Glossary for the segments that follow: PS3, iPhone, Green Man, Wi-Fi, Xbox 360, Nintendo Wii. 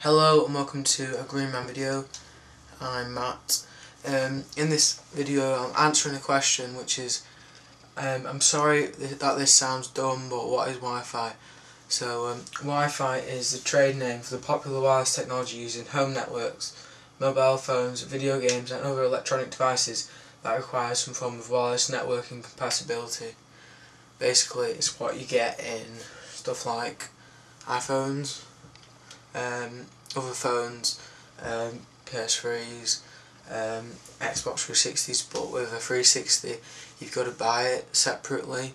Hello and welcome to a Green Man video. I'm Matt. In this video I'm answering a question which is, I'm sorry that this sounds dumb, but what is Wi-Fi? So Wi-Fi is the trade name for the popular wireless technology used in home networks, mobile phones, video games and other electronic devices that require some form of wireless networking compatibility. Basically it's what you get in stuff like iPhones, other phones, PS3s, Xbox 360s, but with a 360 you've got to buy it separately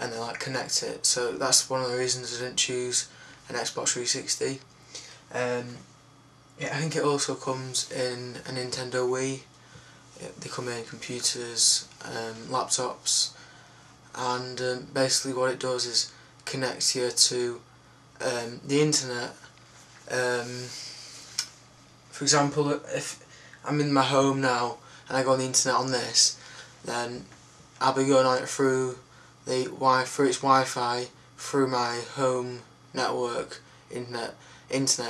and then like connect it. So that's one of the reasons I didn't choose an Xbox 360. I think it also comes in a Nintendo Wii. They come in computers, laptops, and basically what it does is connects you to the internet. For example, if I'm in my home now and I go on the internet on this, then I'll be going on it through the Wi-Fi through my home network internet,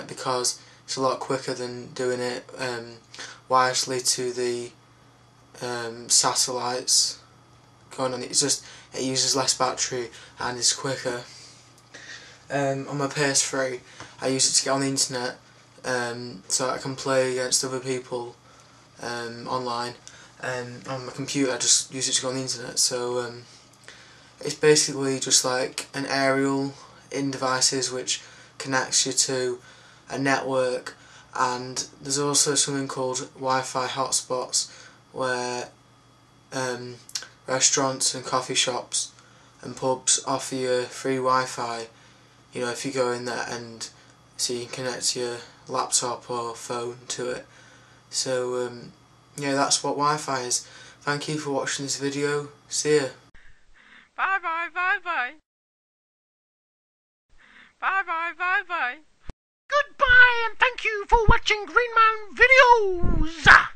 because it's a lot quicker than doing it wirelessly to the satellites going on. It uses less battery and is quicker. On my PS3, I use it to get on the internet so I can play against other people online, and on my computer I just use it to go on the internet. So it's basically just like an aerial in devices which connects you to a network, and there's also something called Wi-Fi hotspots where restaurants and coffee shops and pubs offer you free Wi-Fi. You know, if you go in there, and so you can connect your laptop or phone to it. So yeah, that's what Wi-Fi is. Thank you for watching this video. See ya. Bye bye bye bye. Bye bye bye bye. Goodbye, and thank you for watching Green Man Videos.